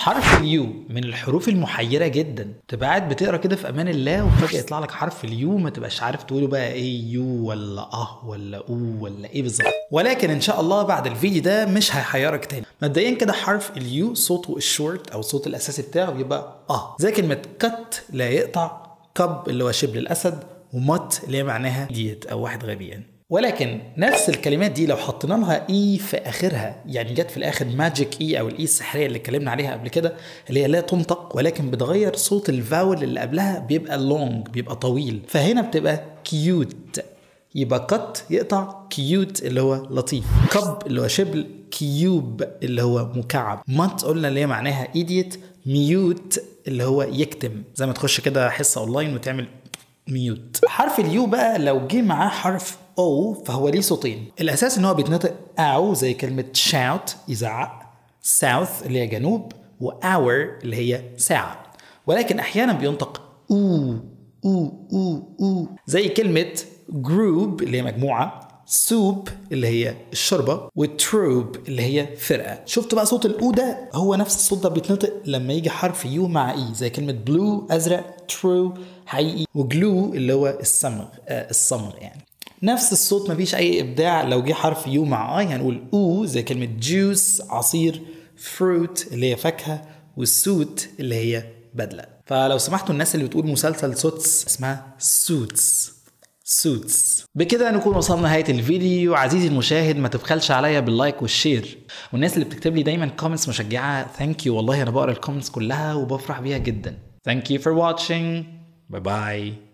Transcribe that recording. حرف اليو من الحروف المحيره جدا، تبقى قاعد بتقرا كده في امان الله وفجاه يطلع لك حرف اليو ما تبقاش عارف تقوله بقى ايه، يو ولا اه ولا او ولا ايه بالظبط. ولكن ان شاء الله بعد الفيديو ده مش هيحيرك تاني. مبدئيا كده حرف اليو صوته الشورت او صوت الاساسي بتاعه بيبقى اه، زي كلمه كت لا يقطع، كب اللي هو شبل الاسد، ومت اللي هي معناها ديت او واحد غبي يعني. ولكن نفس الكلمات دي لو حطينا لها اي في اخرها، يعني جت في الاخر ماجيك اي او الاي السحريه اللي اتكلمنا عليها قبل كده، اللي هي لا تنطق ولكن بتغير صوت الفاول اللي قبلها بيبقى لونج، بيبقى طويل، فهنا بتبقى كيوت. يبقى قط يقطع، كيوت اللي هو لطيف، كب اللي هو شبل، كيوب اللي هو مكعب، مات قلنا اللي هي معناها ايديت، ميوت اللي هو يكتم، زي ما تخش كده حصه اونلاين وتعمل ميوت. حرف اليو بقى لو جه معاه حرف او فهو ليه صوتين. الاساس ان هو بيتنطق او زي كلمه شاوت يزعق، ساوث اللي هي جنوب، واور اللي هي ساعه. ولكن احيانا بينطق او او او او، زي كلمه جروب اللي هي مجموعه، سوب اللي هي الشوربه، وتروب اللي هي فرقه. شفت بقى صوت الاو ده هو نفس الصوت ده بيتنطق لما يجي حرف يو مع اي، زي كلمه بلو ازرق، ترو حقيقي، وجلو اللي هو الصمغ الصمغ يعني. نفس الصوت مفيش اي ابداع. لو جه حرف يو مع اي هنقول او، زي كلمه جوس عصير، فروت اللي هي فاكهه، والسوت اللي هي بدله. فلو سمحتوا الناس اللي بتقول مسلسل سوتس اسمها سوتس سوتس. بكده نكون وصلنا نهايه الفيديو. عزيزي المشاهد ما تبخلش عليا باللايك والشير، والناس اللي بتكتب لي دايما كومنتس مشجعه ثانك يو، والله انا بقرا الكومنتس كلها وبفرح بيها جدا. ثانك يو فور واتشينج، باي باي.